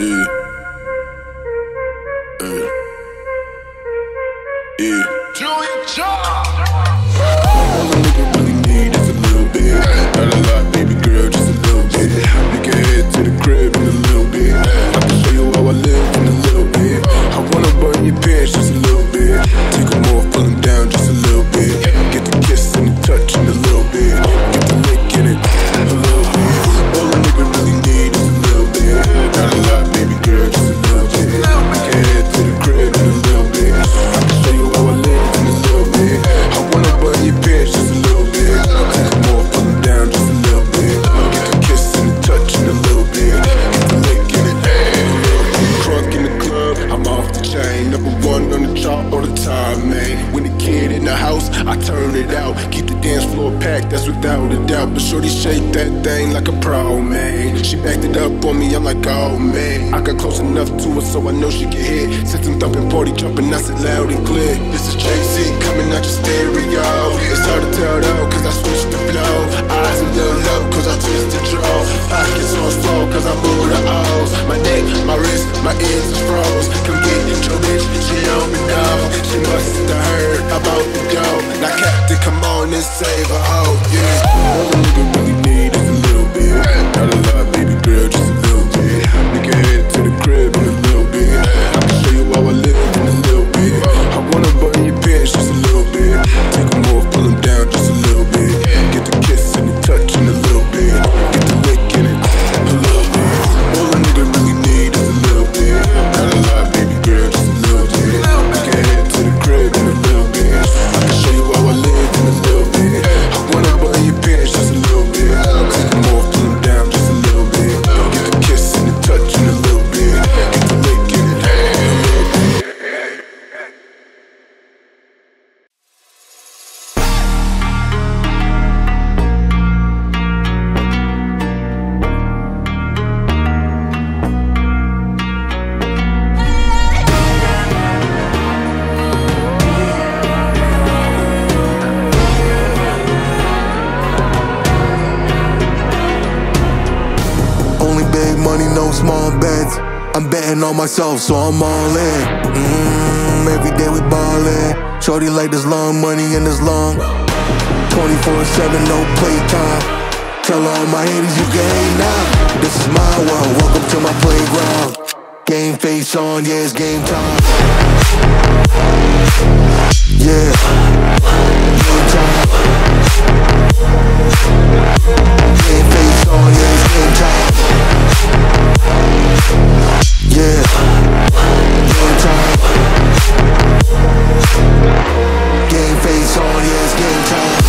All I really need is a little bit, not a lot, baby girl, just a little bit. We can head to the crib in a little bit. I can show you how I live in a little bit. I wanna burn your pants just a little bit. Take them off, pull them down just a little bit. Get the kiss and the touch in a little bit. Get the lick in it a little bit. All I really need is a little bit, not a lot, baby girl, just a little bit. We can head to the crib in a little bit. I can show you how I live in a little bit. I wanna burn your pants just a little bit. Take them off, pull them down just a little bit. Get the kiss and the touch in a little bit. Get the lick in it a little bit. Drunk in the club, I'm off the chain. Number one on the chart all the time, man. When the kid in the house, I turn it out. Keep the dance floor packed, that's without a doubt. But shorty shake that thing like a pro, man. She backed it up on me, I'm like, oh, man. I got close enough to her so I know she can hit. System thumping, party jumping, I said loud and clear. This is Jay-Z coming out your stereo. It's hard to tell though, cause I switched the flow. Eyes a little low, cause I twist the draw. Pockets on slow, cause I move the O's. My neck, my wrist, my ears is froze. Come get your bitch, she on me now. She must have heard about the dough. Now Captain, come on and save her, oh, yeah. All a nigga really need is a little bit, not a lot, baby girl, just a little bit. We can head to the crib in a little bit. I can show you how I live in a little bit. I wanna button your pants just a little bit. Take them off, pull them down just a little bit. Get the kiss and the touch in a little bit. Get the lick in it a little bit. All a nigga really need is a little bit, not a lot, baby girl, just a little bit. We can head to the crib in a little bit. I can show you how I live in a little bit. I wanna button your pants just a little bit. Take them off, pull them down just a little bit. Get the kiss and the touch in a little bit. Get the lick in it a little bit. On myself, so I'm all in. Every day we ballin'. Shorty like this long money and this long 24/7, no playtime. Tell all my haters you can hate now. This is my world, welcome to my playground. Game face on, yeah, it's game time. Yeah, game time. Game face on, yeah, it's game time. Yeah, game time. Game face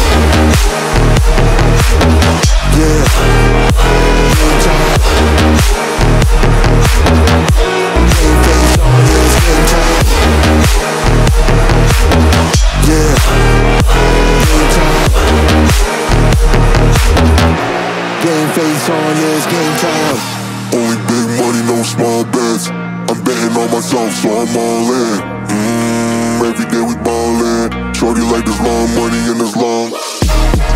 on, yeah, it's game time. Yeah, game time. Game face on, yeah, it's game time. Yeah, game time. Game face on, yeah, it's game time. Only big money, no small bets. I'm betting on myself, so I'm all in. Every day we ballin'. Shorty like this long money and this long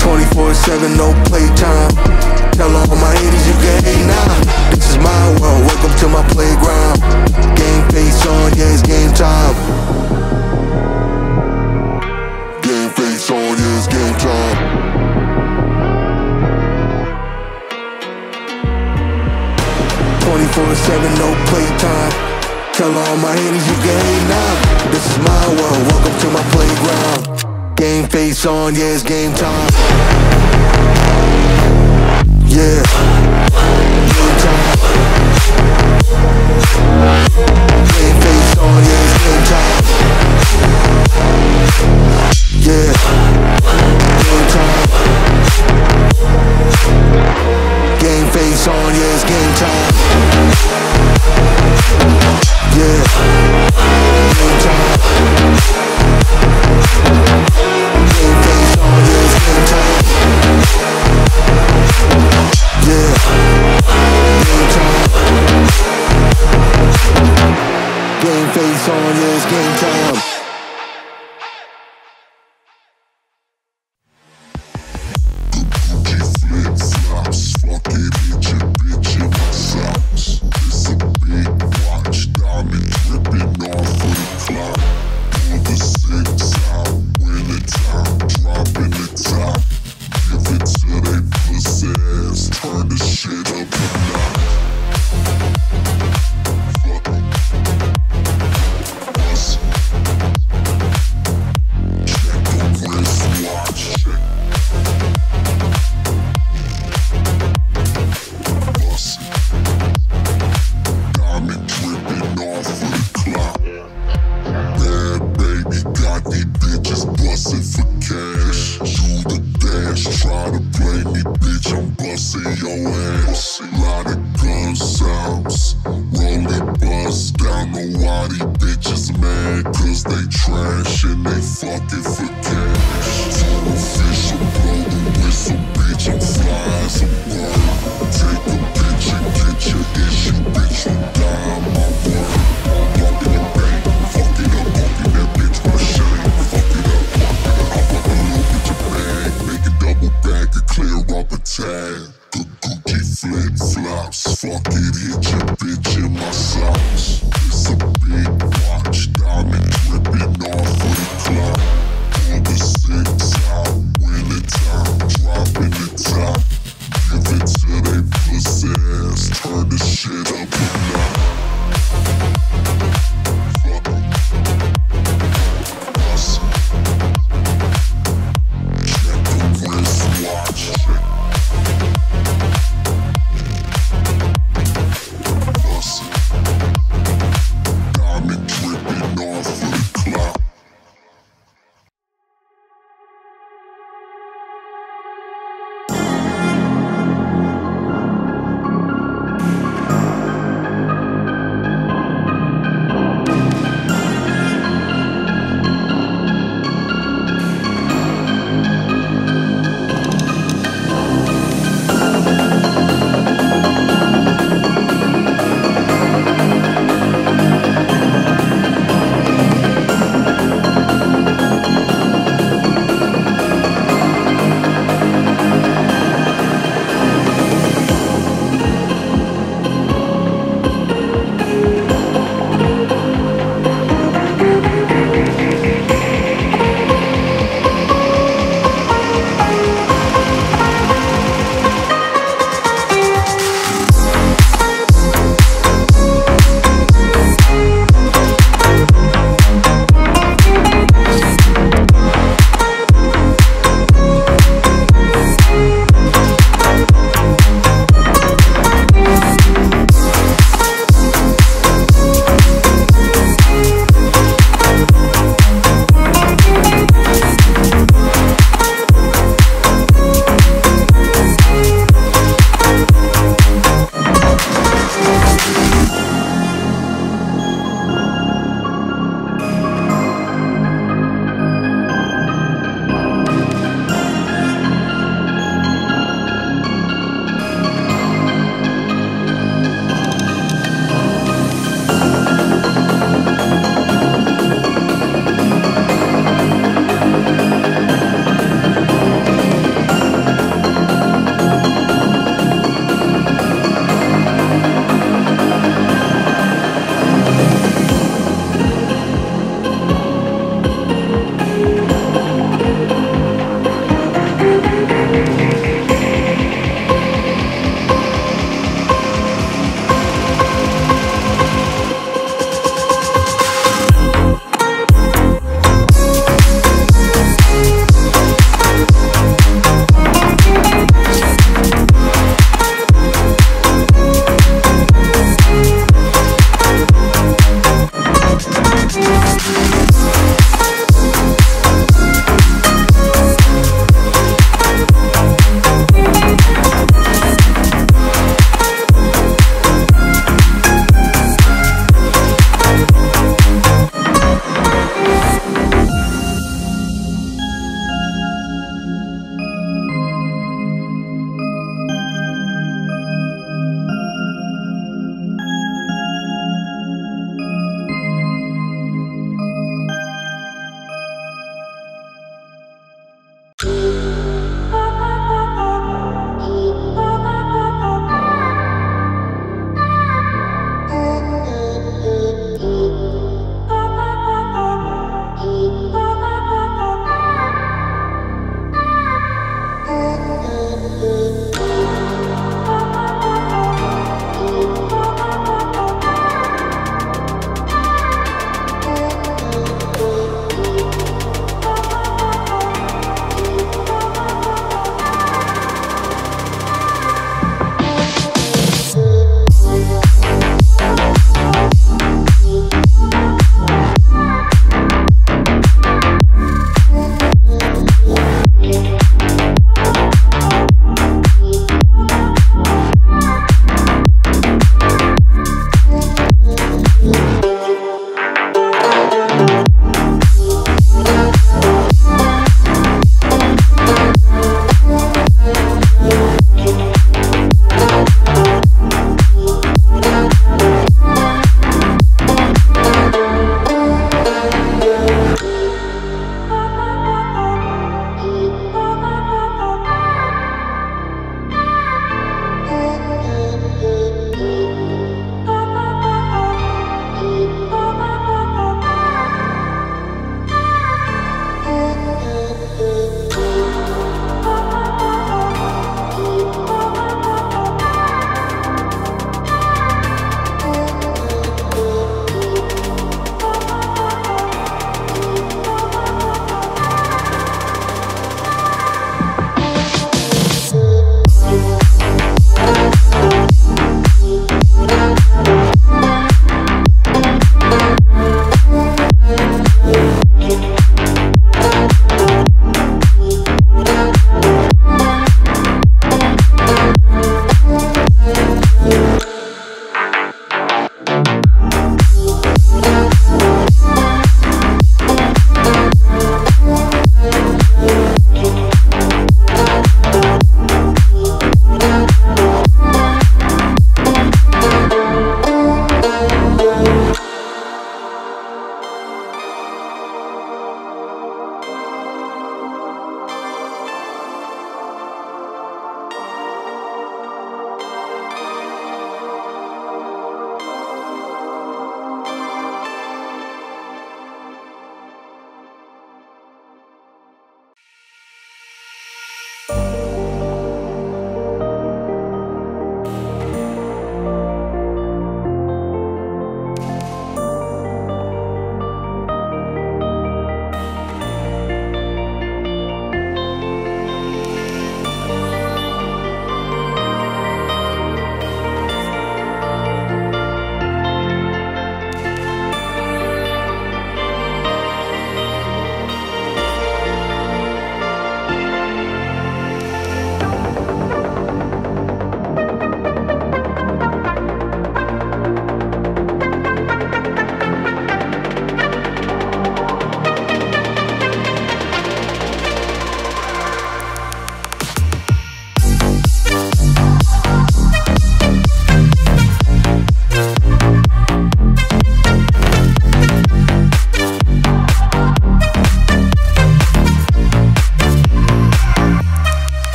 24/7, no playtime. Tell all my haters you can hate now. This is my world, welcome to my playground. Game face on, yeah, it's game time. Game face on, yeah, it's game time. Seven, no playtime. Tell all my haters you can hate now. This is my world, welcome to my playground. Game face on, yeah, it's game time. Yeah, game time. Game face on, yeah, it's game time. Yeah, game time. Game face on, yeah, it's game time. Bitch, it sucks. It's a bitch.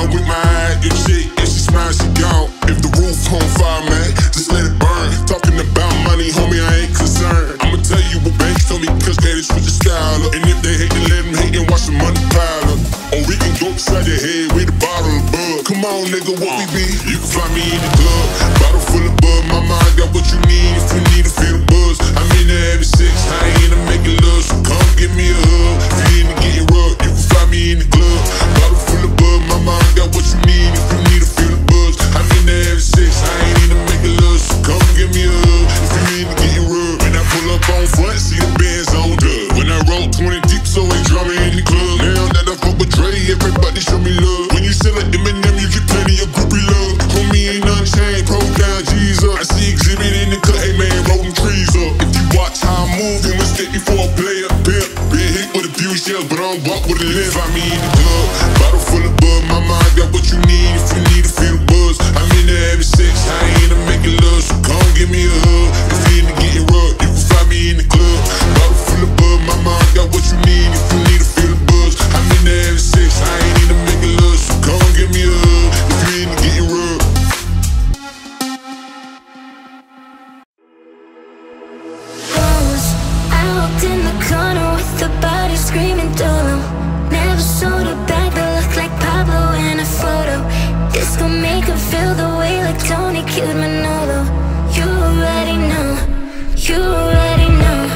I'm with my eye. If shit, if she smiles, she gone. If the roof on fire, man, just let it burn. Talking about money, homie, I ain't concerned. I'ma tell you what banks told me, cause that is with your style up. And if they hate, then let them hate and watch the money pile up. Or we can go upside your head with a bottle of bug. Come on, nigga, what we be? You can find me in the club, bottle full of bug. My mind got what you need if you need to feel the buzz. I'm in there every six, I ain't into making love. So come give me a hug, if you ain't to get your rug. You can find me in the club, bottle full of bug. My mind got what you need if you need to feel the buzz. I'm in there every six, I ain't into making love. So come give me a hug, if you ain't to get your rug. When I pull up on front, see the Benz on dub. When I roll 20 deep, so ain't drama in the club. Now that I fuck with Dre, everybody show me love. When you sell an M&M, you get plenty of groupie love. Homie ain't unchained, pro down, G's up. I see exhibit in the cut, hey man, rolling trees up. If you watch how I'm moving, mistake before I play a pimp. Been hit with a few shells, but I don't walk with a limp. Find me in the club, bottle full of bug. My mind got what you need if you need to feel the buzz. I'm in there every six, I ain't into making love. So come give me a hug, if you ain't into getting rough. You can find me in the club, bottle full of bug. My mind got what you need if you need to feel the buzz. I'm in there every six, I ain't into making love. So come give me a hug, if you ain't into getting rough. Screaming Dolo, never sold a bag that looked like Pablo in a photo. This gon' make him feel the way like Tony killed Manolo. You already know, you already know.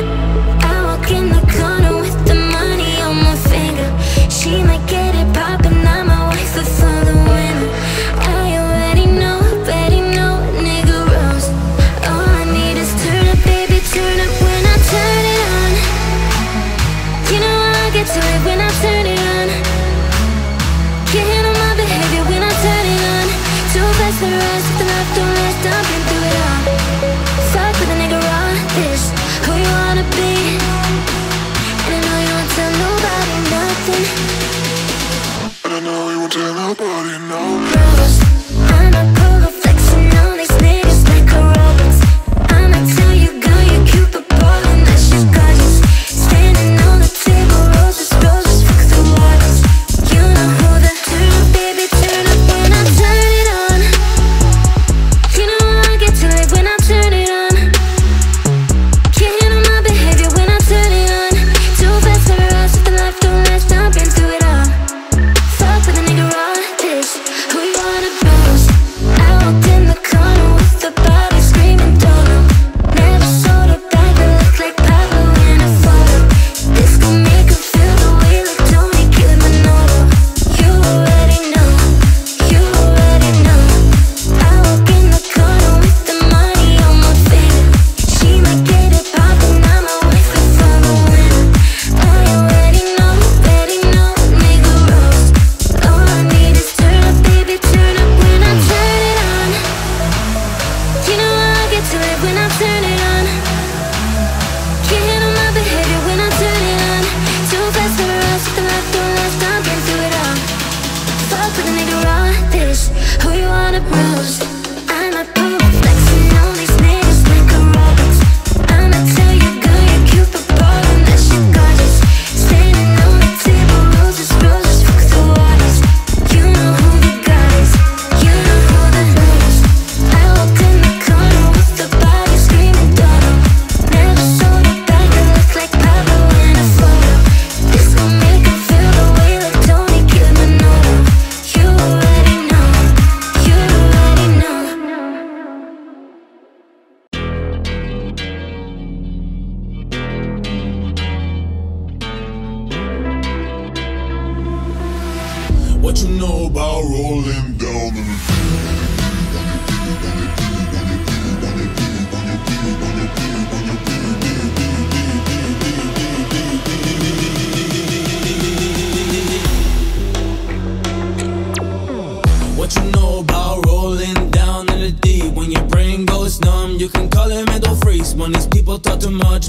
I walk in the corner with the money on my finger. She might get it poppin', I'm my wife for the winner. I already know, nigga rose. All I need is turn up, baby, turn up when I turn it on. You know get to it when I turn it on. Can't handle my behavior when I turn it on. Too fast for us, the love don't last. I've been through it all. Fuck with a nigga raw, this who you wanna be. And I know you won't tell nobody nothing. And I know you won't tell nobody nothing. Brothers, I'm not cool, I'm flexing on these niggas like a robots. I'ma tell you, girl, you're cute, but ballin', that shit's gorgeous. Standing on the table.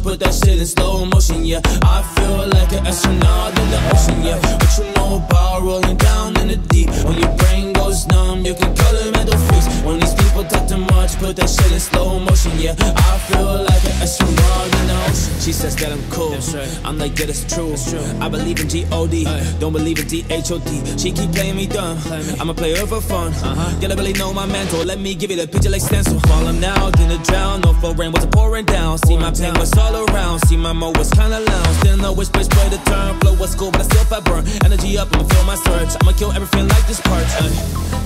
Put that shit in slow motion, yeah. I feel like an astronaut in the ocean. She says that I'm cool. Right. I'm like, that is true. I believe in G-O-D, don't believe in T-H-O-T. She keep playing me dumb. I'm a player for fun. Y'all don't really know my mental. Let me give you the picture like stencil. Fall I'm now, dinner drown. No flow rain, what's pouring down. See my pain was all around. See my mo was kinda lounge. Didn't know which place play the turn. Flow was cool, but I still felt burn. Energy up, I'ma feel my surge. I'ma kill everything like this part.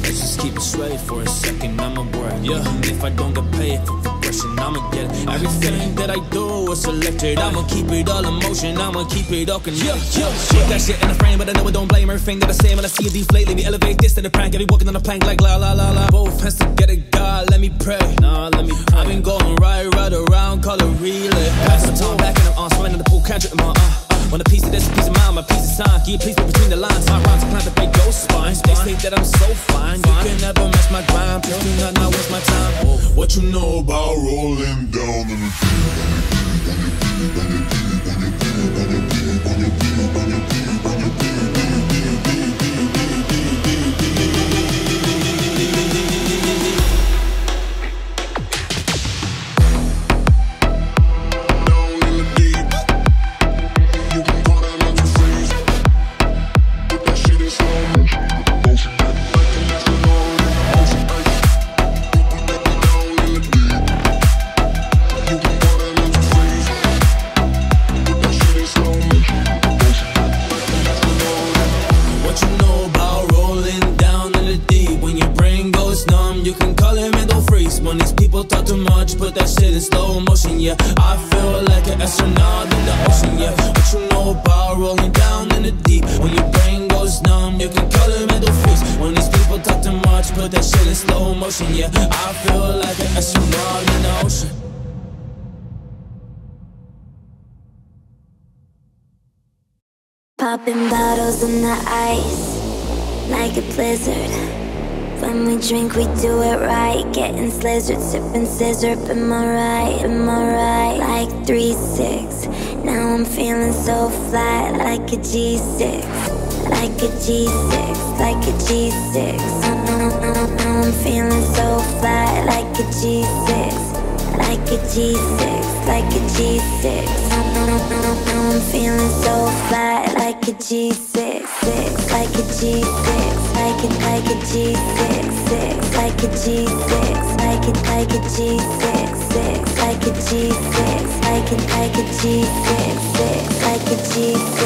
Let's just keep it sway for a second. I'ma work. Yeah. And if I don't get paid for progression, I'ma get it. Everything that I do is selected. I'ma keep it all in motion. I'ma keep it all connected. Put that shit in the frame, but I know I don't blame everything that I say when I see it deflate. Let me elevate this to the prank. Every walking on the plank like la la la la. Both hands together, God, let me pray. Let me pray. I've been going right around, call it relay. Pass the time back and I'm on swing on the pool catcher in my want a piece of this, a piece of mine, my piece of time. Can you please put between the lines? My rhymes plan to break your spine. They say that I'm so fine. You can never match my grind. Please do not now waste my time. What you know about rolling down in the popping bottles in the ice, like a blizzard. When we drink, we do it right. Getting slizzard, sipping scissor. Am I right? Like 3-6. Now I'm feeling so fly, like a G6. Like a G6, like a G6. Now I'm feeling so fly, like a G6. Like a G6, like a G6. No, I'm feeling so fly. Like a G6, six, like a G6, like a G6, six, like a G6, like a G6, six, like a G6, like a G6, six, like a G6.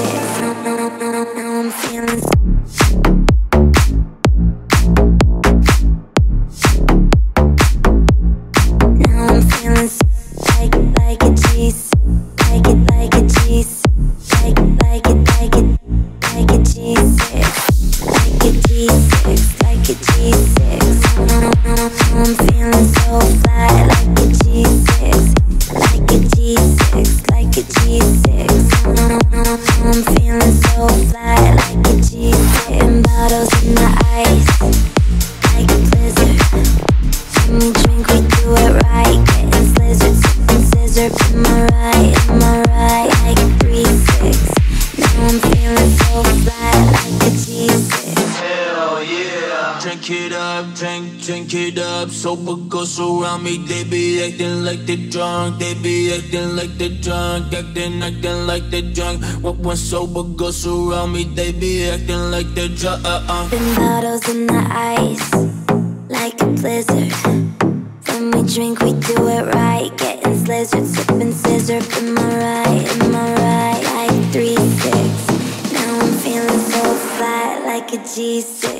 No, I'm feeling so. Acting like they're drunk. When sober girls around me, they be acting like they're drunk. Popping bottles in the ice, like a blizzard. When we drink, we do it right. Getting slizzard, sipping scissor. Am I right? Like 3-6. Now I'm feeling so fly, like a G6. Like a G6.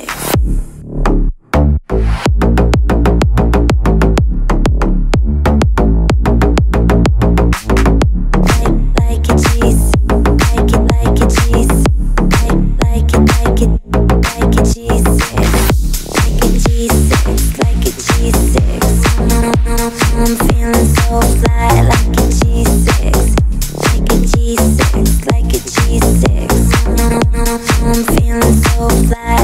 I'm feeling so fly, like a G6.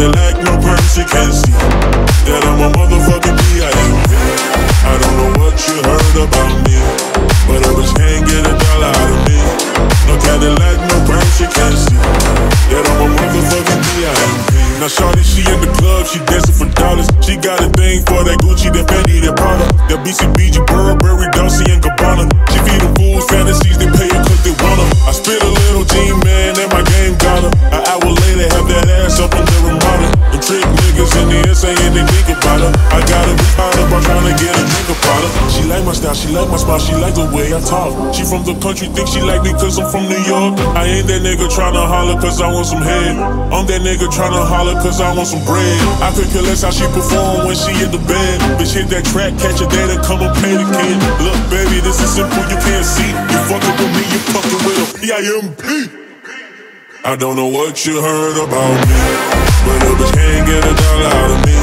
and I lack no person can see that I'm a motherfucking B.I.M.P. I don't know what you heard about me, but I just can't get a dollar out of me. No Cadillac, no person can see that I'm a motherfucking B.I.M.P. Now shawty, she in the club, she dancing for dollars. She got a thing for that Gucci, that Fendi, that Prada, that BCBG, Burberry, Dolce & Gabbana. She feed them fools fantasies, they pay her 'cause they want her. I spit a little G-man and my game got her. An hour later, have that ass up in the Ramada. The trick niggas in the SA and they think about her. I gotta be out of, I'm tryna get a drink about her. She like my style, she like my smile, she like the way I talk. She from the country, think she like me 'cause I'm from New York. I ain't that nigga tryna holler 'cause I want some head. I'm that nigga tryna holler 'cause I want some bread. I could care less how she perform when she in the bed. Bitch hit that track, catch a date and come and pay the kid. Look baby, this is simple, you can't see. You fucking with me, you fucking with a B.I.M.P. I don't know what you heard about me, but a bitch can't get a dollar out of me.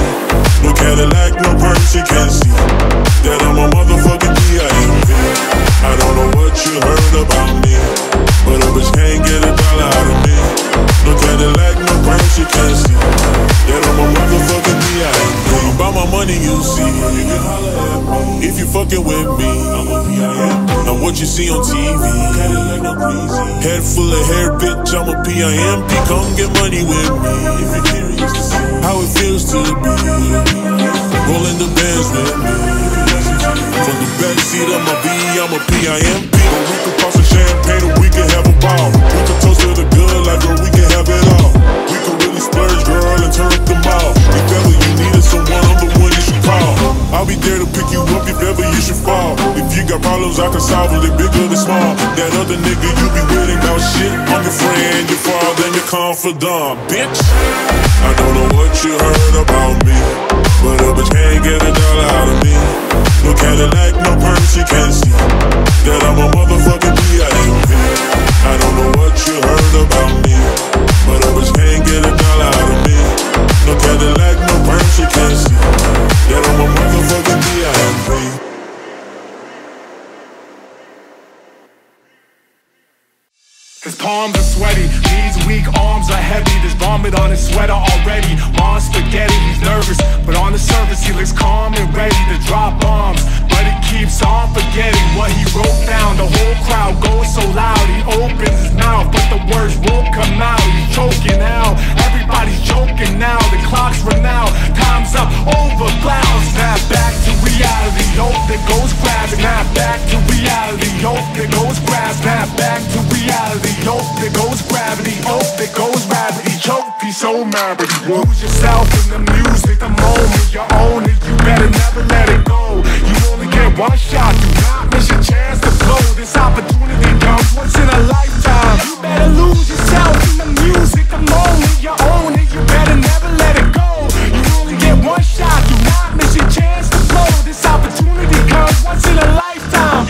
No Cadillac, no purse, you can't see that I'm a motherfucking B.I.M.P. I don't know what you heard about me, but a bitch can't get a dollar out of me. No Cadillac, no purse, you can't see that I'm a motherfucking B.I.M.P. You buy my money, you see. You can holler at me if you fucking with me. I'm a B.I.M.P. Now what you see on TV, Cadillac, no breezy. Head full of hair, bitch, I'm a B.I.M.P. Come get money with me if you're curious to see how it feels to be rolling the bands with me. From the backseat of my V, I'm a B.I.M.P. But we could pop some champagne or we could have a ball. We could toast to the good life, girl, we could have it all. We could really splurge, girl, and turn up the mall. If ever you needed someone, I'm the one you should call. I'll be there to pick you up if ever you should fall. If you got problems, I can solve them, they big or they small. That other nigga you be with ain't about shit. I'm your friend, your father, and your confidant, bitch. I don't know what you heard about me, but a bitch can't get a dollar out of me. No Cadillac, no purse, you can't see that I'm a motherfucking B.I.M.P. I don't know what you heard about me, but a bitch can't get a dollar out of me. No Cadillac, no purse, you can't see that I'm a motherfucking B.I.M.P. His palms are sweaty, these weak arms are heavy. There's vomit on his sweater already. Mom spaghetti, he's nervous, but on the surface he looks calm and ready to drop bombs. But he keeps on forgetting what he wrote down. The whole crowd goes so loud, he opens his mouth, but the words won't come out. He's choking out, everybody's joking now. The clock's run out, time's up, over, clouds. Snap back to reality, hope that goes grab. Snap back to reality, hope that goes grab. Snap back to reality, hope that goes gravity, hope that goes gravity. Choke, he's so mad, but you lose yourself in the music. The moment you own it, you better never let it go. You only get one shot, do not miss your chance to blow. This opportunity comes once in a lifetime. You better lose yourself in the music. The moment you own it, you better never let it go. You only get one shot, do not miss your chance to blow. This opportunity comes once in a lifetime.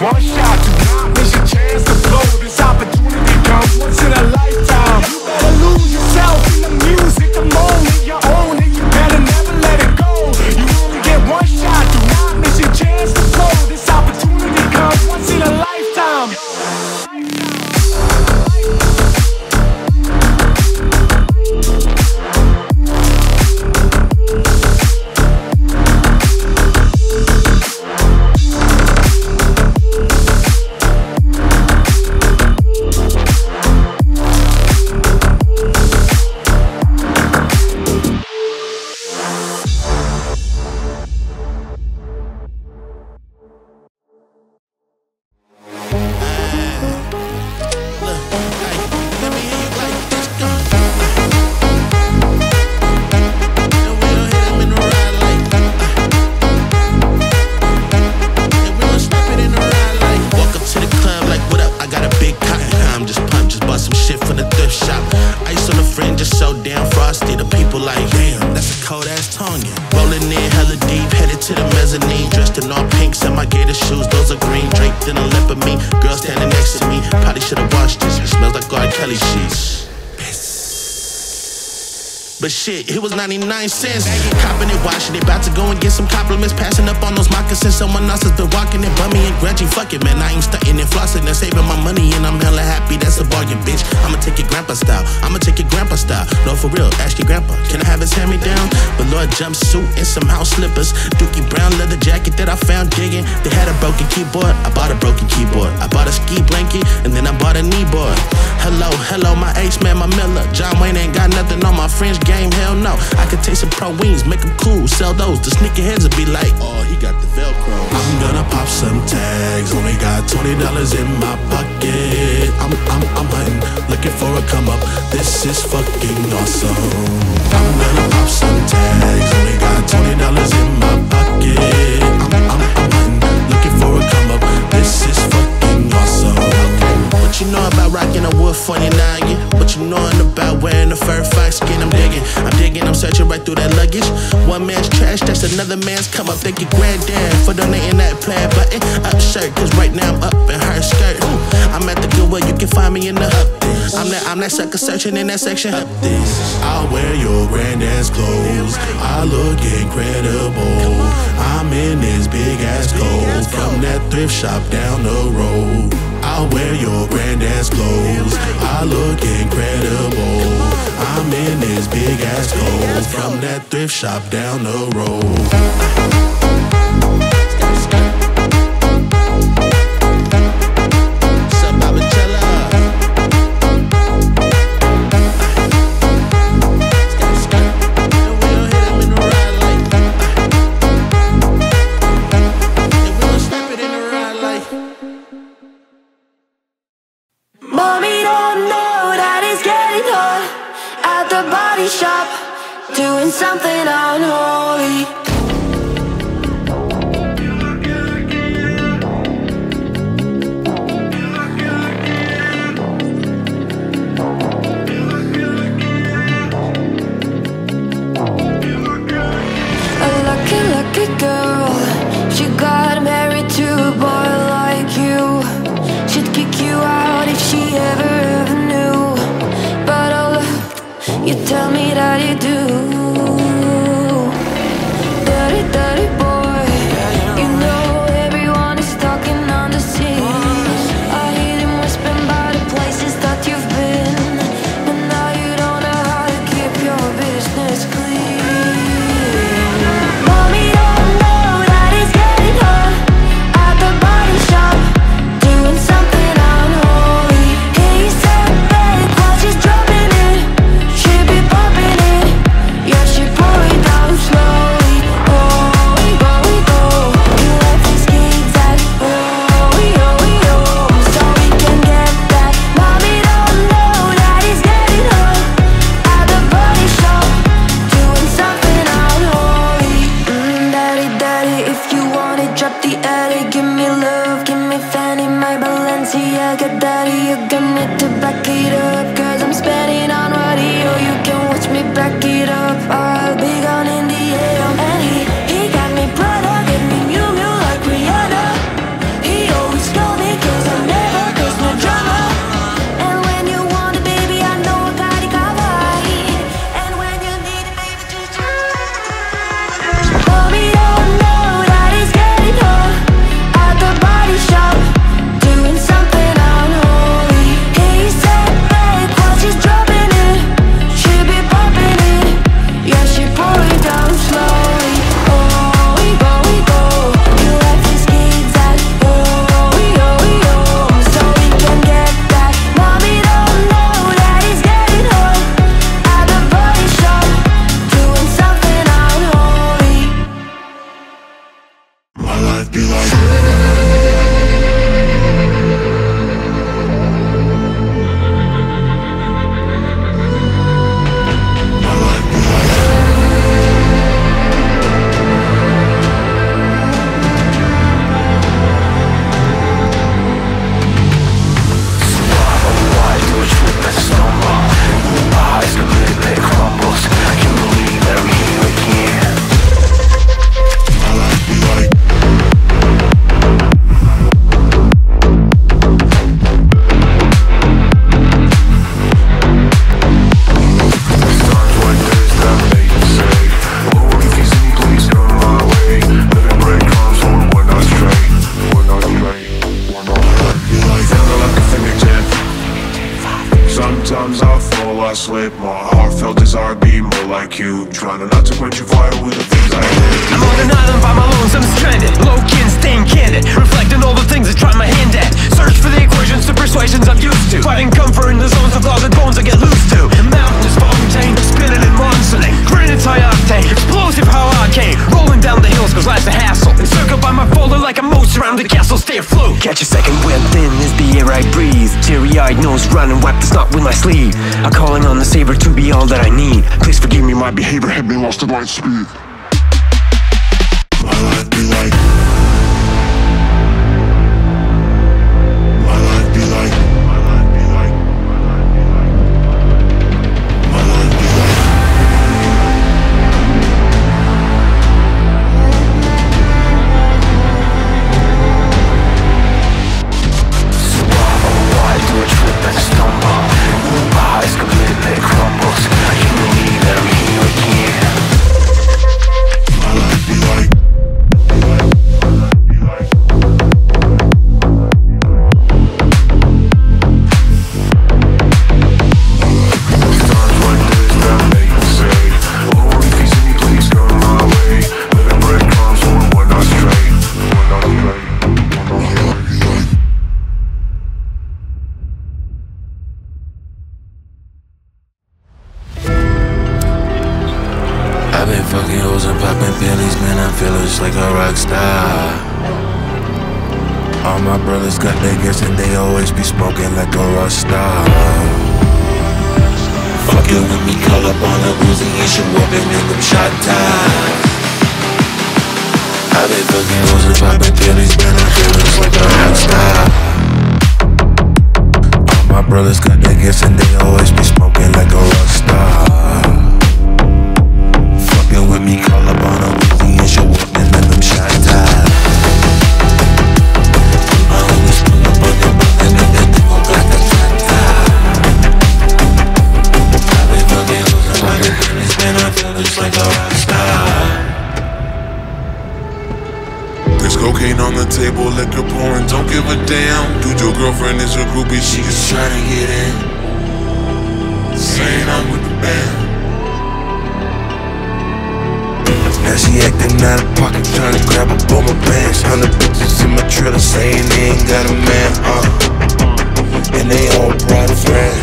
One shot, do not miss your chance to blow. This washed in all pinks, and my gator shoes, those are green, draped in a leopard mink. Girl standing next to me, probably should've washed this. It smells like R. Kelly sheets. But shit, it was 99 cents. Copping it, washing it, about to go and get some compliments. Passing up on those moccasins, someone else has been walking it. Bummy and grudgy, fuck it, man, I ain't stunting and flossing and saving my money, and I'm hella happy, that's a bargain, bitch. I'ma take it grandpa style, I'ma take it grandpa style. No, for real, ask your grandpa, can I have his hand-me-down? Velour jumpsuit and some house slippers, Dookie Brown leather jacket that I found digging. They had a broken keyboard, I bought a broken keyboard. I bought a ski blanket, and then I bought a knee board. Hello, hello, my H, man, my Miller. John Wayne ain't got nothing on my fringe game, hell no. I could taste some pro wings, make them cool, sell those. The sneakerheads would be like, oh, he got the Velcro. I'm gonna pop some tags, only got $20 in my pocket. I'm hunting, looking for a come up. This is fucking awesome. I'm gonna pop some tags, only got $20 in my pocket. I'm hunting, looking for a come up. This is fucking awesome. What you know about rocking a Wolf 49? What you knowin' about wearing a fur fox skin? I'm digging, I'm searching right through that luggage. One man's trash, that's another man's come up. Thank your granddad for donating that plaid button up shirt, cause right now I'm up in her skirt. I'm at the Goodwill, you can find me in the up. I'm that sucker searching in that section. Up this, I'll wear your granddad's clothes, I look incredible. I'm in this big ass coat from that thrift shop down the road. I'll wear your granddad's clothes, I look incredible. I'm in this big ass coat from that thrift shop down the road. Shop, doing something unholy. A lucky, lucky girl. She got married to a boy like you. She'd kick you out if she ever knew. But oh, you tell me that you do. Dirty, dirty boy, you know everyone is talking on the scene. I hear them whispering about the places that you've been, but now you don't know how to keep your business clean. Mommy don't know that it's getting hot at the body shop, doing something unholy. He's so bad, but she's dropping it. She be popping. Yeah, she pour it down slowly. Oh, we go, we go. You left these kids at oh, so we can get back. Mommy don't know that he's getting home at the body shop, doing something unholy. Daddy, daddy, if you want it, drop the attic. Give me love, give me Fanny, my Balenciaga. Daddy, you got me to back it up, cause I'm spending on radio. You can watch me back it up. I'll be gone in the air. And he got me Prada, get me new like Rihanna. He always called me cause I never cause no drama. And when you want it, baby, I know a party kawaii. And when you need it, baby, just try. Mommy don't know that it's getting hot Sometimes I fall, I slip. My heartfelt desire to be more like you. Trying not to quench your fire with the things I live. I'm on an island by my loans, I'm stranded. Low key and staying candid, reflecting all the things I try my hand at. Search for the equations to persuasions I'm used to. Finding comfort in the zones of love and bones I get loose to. The mountain is fountain, spinning and monsoning. Granite high octane, explosive how I came. Rolling down the hills cause life's a hassle. Encircled by my folder like a moat around the castle, stay afloat. Catch a second wind, thin is the air I breathe. Teary-eyed nose running, wipe the snot with my sleeve. I'm calling on the saber to be all that I need. Please forgive me, my behavior had me lost at light speed. My life be like, my life be like, my life be like, my life be like, my life be like. So why do I trip and stumble? My eyes completely crumbles. I can believe I'm here again. My life be like. Like a rock star. All my brothers got niggas and they always be smoking like a rock star. Fuckin' with me, call up on a Uzi and show up and make them shot down. I been fucking hoes and poppin' pillies, man, I'm feelin' like a rock star. All my brothers got niggas and they always be smoking like a rock star. Fuckin' with me, call up on a Uzi and show up. On the table, liquor pouring, don't give a damn. Dude, your girlfriend is a groupie, she is trying to get in. Saying I'm with the band. Now she acting out of pocket, trying to grab up all my pants. 100 bitches in my trailer saying they ain't got a man, and they all brought a friend.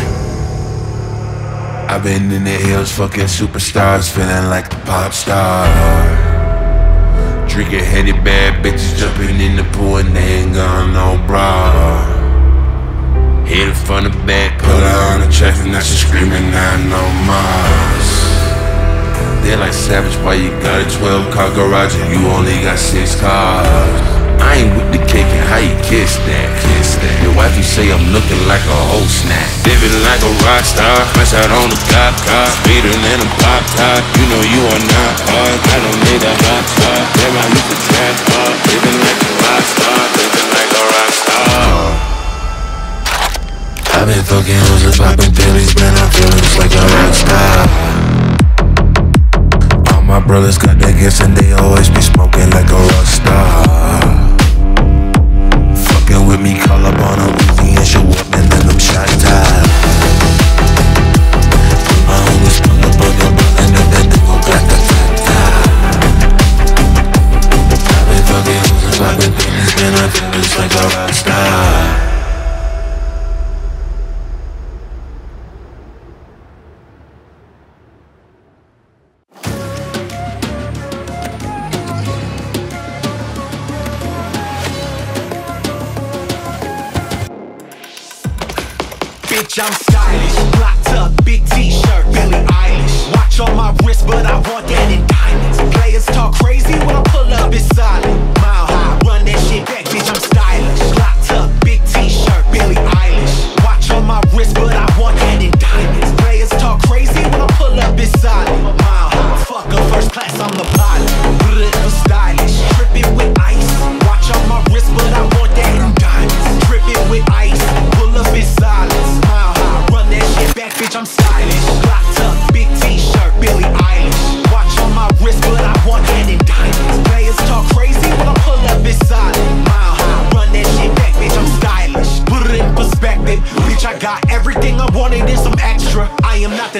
I've been in the hills, fucking superstars, feeling like the pop star. Drinking heady bad bitches jumping in the pool and they ain't got no bra. Hit her from the back, put her on the track and now she screaming out no more. They're like savage, why you got a 12-car garage and you only got 6 cars? I ain't with the cake and how you kiss that? Kiss that. Your wife you say I'm looking like a whole snack. Living like a rock star, fresh out on the cop car, speeding in a pop top. You know you are not hard, I don't need a hot car. Damn, I need the trap bar. Living like a rock star, living like a rock star. I've been fucking hoes and popping pillies, man, I feel just like a rock star. All my brothers got that gas and they always be smoking like a rock star. With me, call up on a Uzi and show up and let them shot down. I always pull up on your brother and then they go back to that. I've been fucking hoes, I've been things, and I feel just like a rock star. I'm stylish, blocked up, big t-shirt, Billie Eilish. Watch on my wrist, but I want that in diamonds. Players talk crazy when I pull up, it's solid. Mile high, run that shit back, bitch, I'm stylish. Blocked up, big t-shirt, Billie Eilish. Watch on my wrist, but I want that in diamonds. Players talk crazy when I pull up, it's solid. Mile high, fuck a first class, I'm the pilot. Brr, stylish, tripping with ice. Watch on my wrist, but I want that in diamonds. Tripping with ice, pull up, it's solid. Bitch, I'm stylish, blocked up, big t-shirt, Billie Eilish. Watch on my wrist, but I want that in diamonds. Players talk crazy when I pull up, it's solid.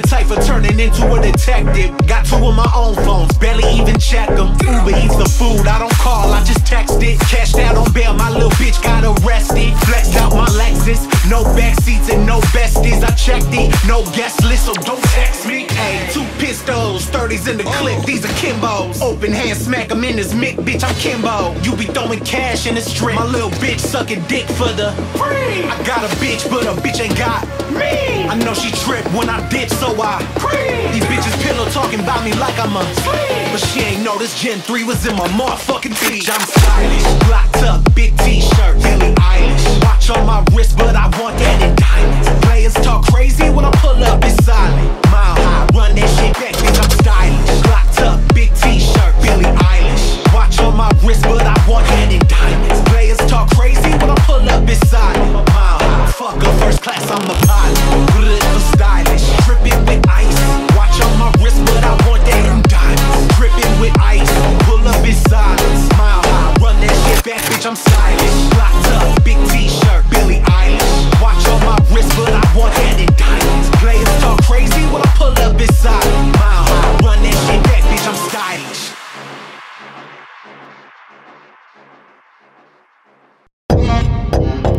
the type for turning into a detective. Got two of my own phones, barely even check them. Uber eats the food, I don't call, I just text it. Cashed out on bail, my little bitch got arrested. Flexed out my Lexus, no backseats and no besties. I checked it, no guest list, so don't text me. Ayy, two pistols, 30s in the clip, these are Kimbos. Open hand smack him in his mick, bitch, I'm Kimbo. You be throwing cash in the strip, my little bitch sucking dick for the free. I got a bitch, but a bitch ain't got me. I know she tripped when I dip, so I free. These bitches pillow talking about me like I'm a free. But she ain't know this Gen 3 was in my motherfucking teeth. I'm stylish, blocked up, big t-shirt, Billie Eilish. Watch on my wrist, but I want that in diamonds. Players talk crazy when I pull up, it's silent. Mile high, run that shit back, bitch, I'm stylish. Blocked up, big t-shirt, Billie Eilish. Watch on my wrist, but I want that in diamonds. Players talk crazy when I pull up, it's silent. Mile high, fuck a first class, I'm a pilot. Good for stylish, tripping with ice. Watch on my wrist, but I want that in diamonds. Tripping with ice, pull up in silence. Mile high, run that shit back, bitch, I'm stylish. Blocked up, big t-shirt, Billie Eilish. Watch on my wrist, but I want that in diamonds. Players talk crazy when I pull up, it's silent. Mile high, run that shit back, bitch, I'm stylish.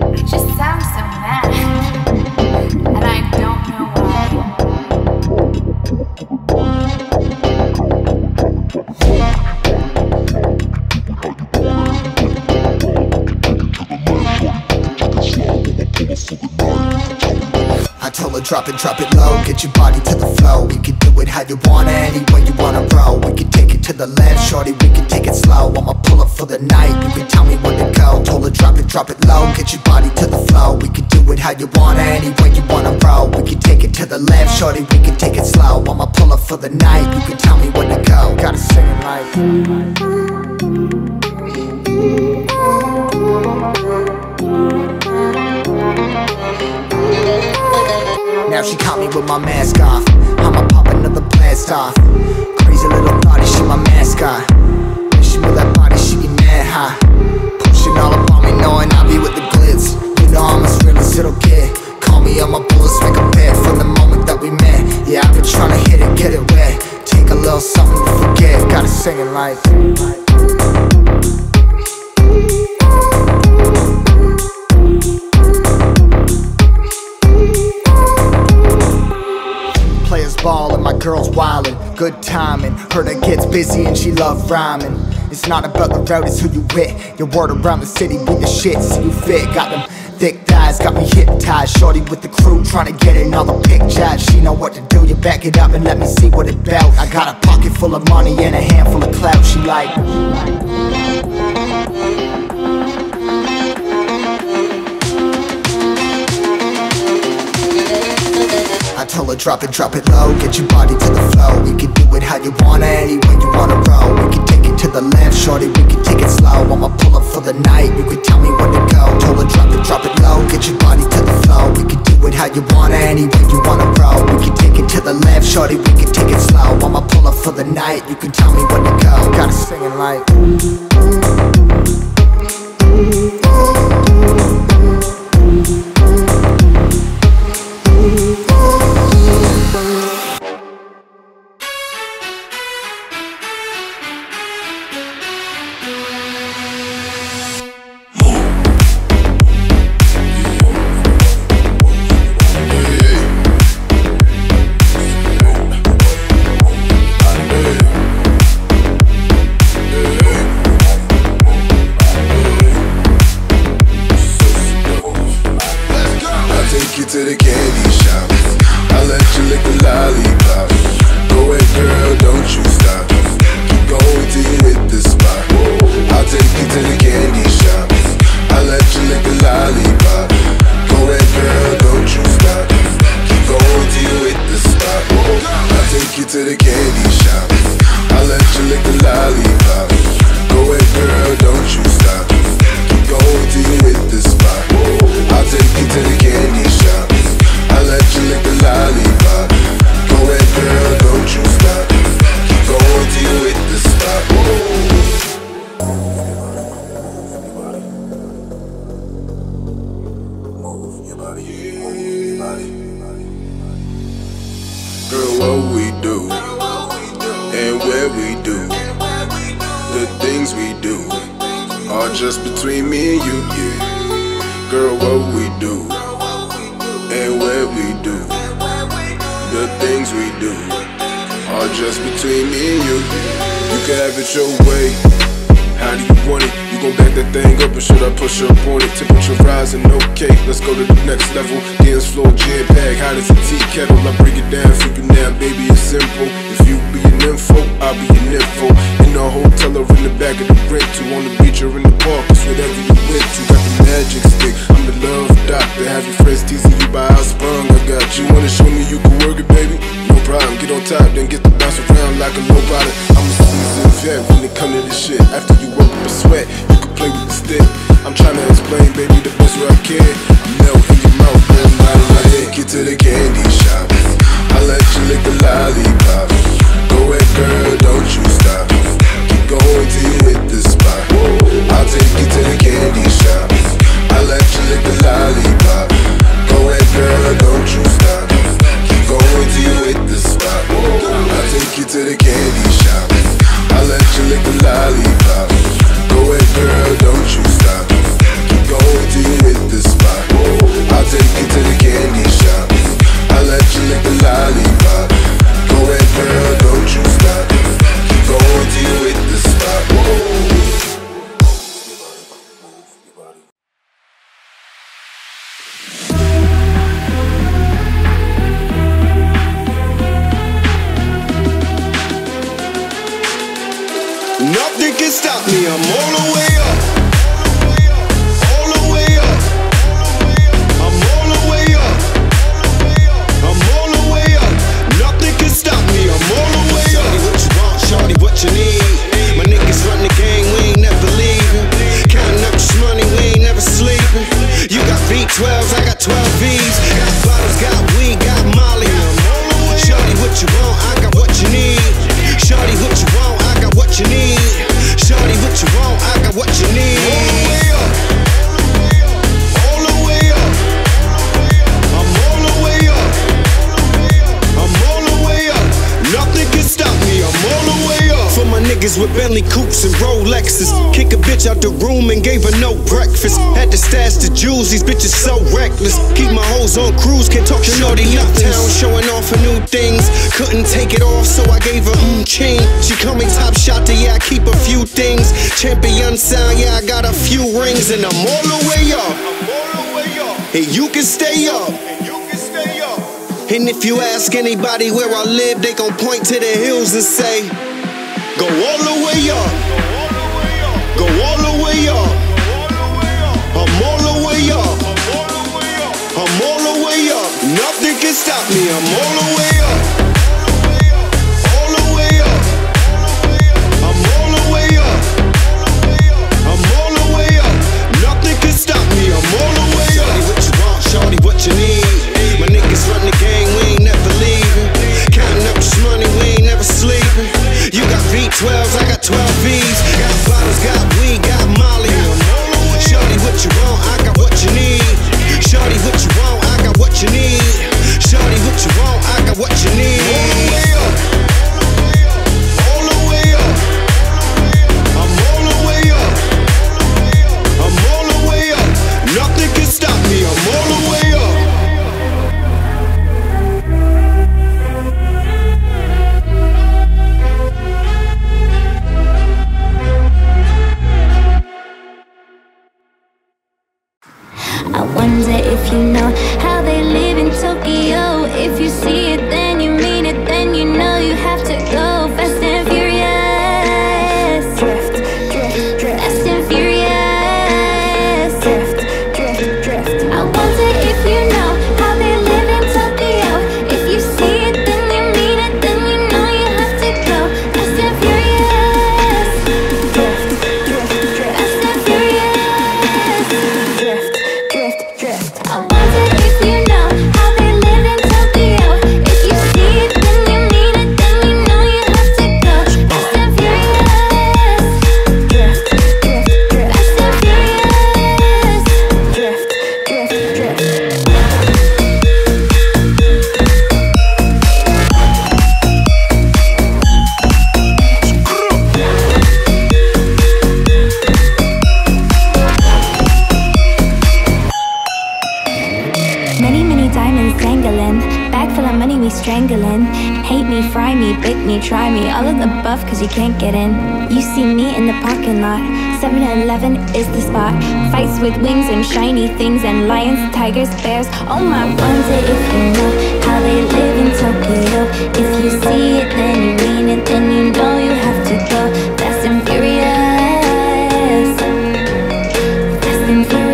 I just sound so mad, and I don't know why. I tell her drop it low, get your body to the flow. We can do it how you wanna, any way you wanna roll. We can take it to the left, shorty, we can take it slow. I'ma pull up for the night, you can tell me when to go. Told her drop it low, get your body to the flow. We can do it how you wanna, any way you wanna roll. We can take it to the left, shorty, we can take it slow. I'ma pull up for the night, you can tell me when to go. Gotta sing it like. Now she caught me with my mask off, I'ma pop another blast off. Crazy little thotty, she my mascot. When she with that body, she be mad high. Pushing all up on me, knowing I be with the glitz. You know I'm as real as it'll get. Call me on my bullets, make a bet from the moment that we met. Yeah, I've been trying to hit it, get it wet. Take a little something to forget, gotta sing it like. Ballin', my girl's wildin', good timing. Her that gets busy and she love rhyming. It's not about the route, it's who you with. Your word around the city with the shit, see you fit. Got them thick thighs, got me hypnotized. Shorty with the crew, tryna get in all the pictures. She know what to do, you back it up and let me see what it bout. I got a pocket full of money and a handful of clout. She like, I tell her drop it low, get your body to the flow. We can do it how you wanna, any way you wanna roll. We can take it to the left, shorty, we can take it slow. I'ma pull up for the night, you can tell me when to go. Told her drop it low, get your body to the flow. We can do it how you wanna, any way you wanna roll. We can take it to the left, shorty, we can take it slow. I'ma pull up for the night, you can tell me when to go. Gotta sing it like. just between me and you, yeah. Girl, what we do and where we do, the things we do are just between me and you. You can have it your way, how do you want it? You gon' back that thing up, or should I push up on it? Temperature rising, okay, let's go to the next level. Dance floor jam packed, hot as a tea kettle. I break it down for you now, baby, it's simple. If you be an info, I'll be an info. In the hotel or in the back of the rental, on the beach or in the park, it's whatever you went to. Got the magic stick, I'm the love doctor. Have your friends teasing you by how sprung I got you. Wanna show me you can work it, baby? No problem, get on top, then get the bounce around like a nobody. I'm a seasoned vet when it come to this shit. After you work up a sweat, you can play with the stick. I'm tryna explain, baby, the best way I can. I'm melting your mouth, girl, not in my head. Get to the candy shop, I let you lick the lollipop. Go ahead, girl, don't you stop. Keep going till you hit the spot. I'll take you to the candy shop, I let you lick the lollipop. Go ahead, girl, don't you stop. Keep going till you hit the spot. I'll take you to the candy shop, I let you lick the lollipop. Go ahead, girl, don't you stop. Keep going till you hit the spot. I'll take you to the candy shop, I let you lick the lollipop. Go ahead, girl, don't you stop. Keep going till you hit the spot. Nothing can stop me, I'm all the way up. All the way up. I'm all the way up. I'm all the way up. Nothing can stop me, I'm all the way up. Shawty, what you want, shawty, what you need? My niggas run the game, we ain't never leaving. Counting up this money, we ain't never sleeping. You got V12s, I got 12 Vs. Got bottles, got weed, got Molly. Shawty, what you want, I got what you need. Shawty, what you want, I got what you need. Shawty, what you want, I got what you need. All the way up. All the way up. I'm all the way up. I'm all the way up. Nothing can stop me, I'm all the way up. For my niggas with Bentley coupes and Rolexes. Kick a bitch out the room and gave her no breakfast. Had to stash the jewels, these bitches so reckless. Keep my hoes on cruise, can't talk to naughty uptown. Showing off her new things, couldn't take it off, so I gave her chain. She call me top shot, yeah, I keep a few things. Champion sound, yeah, I got a few rings. And I'm all the way up, and you can stay up. And if you ask anybody where I live, they gon' point to the hills and say, go all the way up. Go all the way up. I'm all the way up. I'm all the way up. Nothing can stop me, I'm all the way up. All the way up. I'm all the way up. I'm all the way up. Nothing can stop me, I'm all the way up. Shawty, what you want, shawty, what you need? My niggas run the game, we ain't never leaving. Counting up this money, we ain't never sleeping. You got V12s, I got 12 Vs. Got bottles, got weed, got Molly. Shawty, what you want, I got what you need. Shawty, what you want, I got what you need. Shawty, what you want, I got what you need. All the way up. All the way up. I'm all the way up. I'm all the way up. Nothing can stop me, I'm all the way up. I wonder if you know how they live in Tokyo. If you see it, then you mean it, then you know you have to go. Fast and furious. Drift, drift, drift. Fast and furious. Drift, drift, drift. I wonder if you know how they live in Tokyo. If you see it, then you mean it, then you know you have to go. Fast and furious. Drift, drift, drift. Fast and furious. Drift, drift, drift. I wonder if you know how they live in Tokyo. dangling, bag full of money we strangling. Hate me, fry me, bake me, try me, all of the above cause you can't get in. You see me in the parking lot, 7-Eleven is the spot. Fights with wings and shiny things, and lions, tigers, bears. Oh my, wonder if you know how they live in Tokyo. If you see it then you mean it, then you know you have to go. Fast and furious, fast and furious.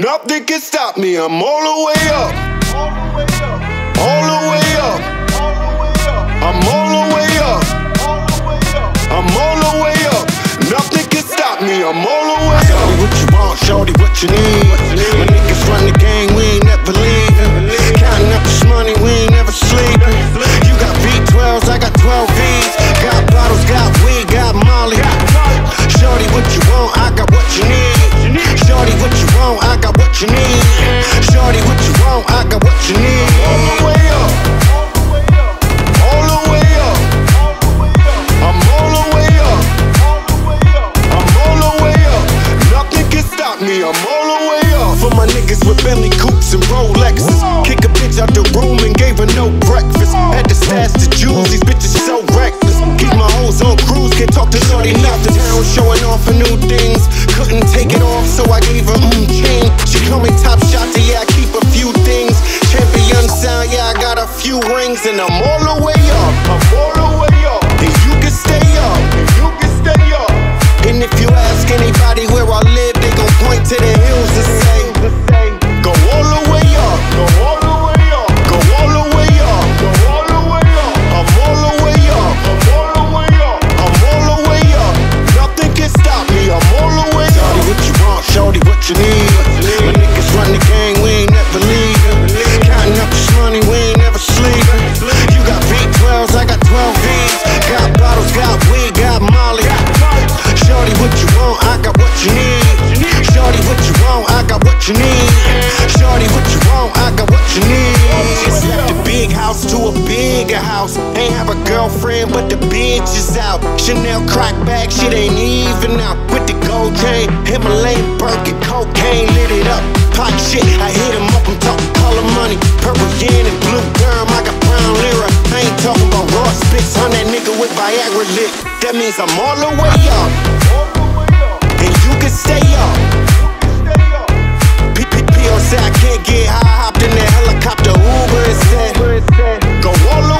Nothing can stop me, I'm all the way up. All the way up. All the way up. I'm all the way up. I'm all the way up. Nothing can stop me, I'm all the way up. Shorty, what you want, shorty, what you need? My niggas run the gang, we ain't never leaving. Counting up this money, we ain't never sleeping. You got V12s, I got 12 Vs. Got bottles, got weed, got Molly. Shorty, what you want, I got what you need. Shorty, what you want, I got what you need. Shorty, what you want, I got what you need. All the way up. All the way up. I'm all the way up. I'm all the way up. Nothing can stop me, I'm all the way up. For my niggas with Bentley coupes and Rolexes. Kick a bitch out the room and gave her no breakfast. Had to stash the jewels, these bitches so reckless. Keep my hoes on cruise, can't talk to shorty nothing. Town showing off for new things. Couldn't take it off, so I gave her chain. She call me top shot, yeah, I keep a few things. Champion sound, yeah, I got a few rings. And I'm all the way up, I'm all the way up. And you can stay up, and you can stay up. And if you ask anybody where I live, they gon' point to the hills and say, go all the way up, go all the way up, go all the way up, go all the way up. I'm all the way up, I'm all the way up, I'm all the way up. Nothing can stop me, I'm all the way up. What you want, shorty, what you need? My niggas run the gang, we ain't never leaving. Counting up this money, we ain't never sleeping. You got V12s, I got 12 Vs. Got bottles, got weed, got Molly. Shorty, what you want, I got what you need. Shorty, what you want, I got what you need. Shorty, what you want, I got what you need. Just left the big house to a bigger house. Ain't have a girlfriend, but the bitch is out. Chanel crack bag, shit ain't even out. With the gold chain, Himalayan Birkin, cocaine lit it up. Pot shit, I hit him up, I'm talking color money. Purple yen and blue germ, I got brown lira. I ain't talking about raw spits, I'm that nigga with Viagra lit. That means I'm all the way up. And you can stay up. PPP, I can't get high, hopped in the helicopter, Uber instead. Go all the way.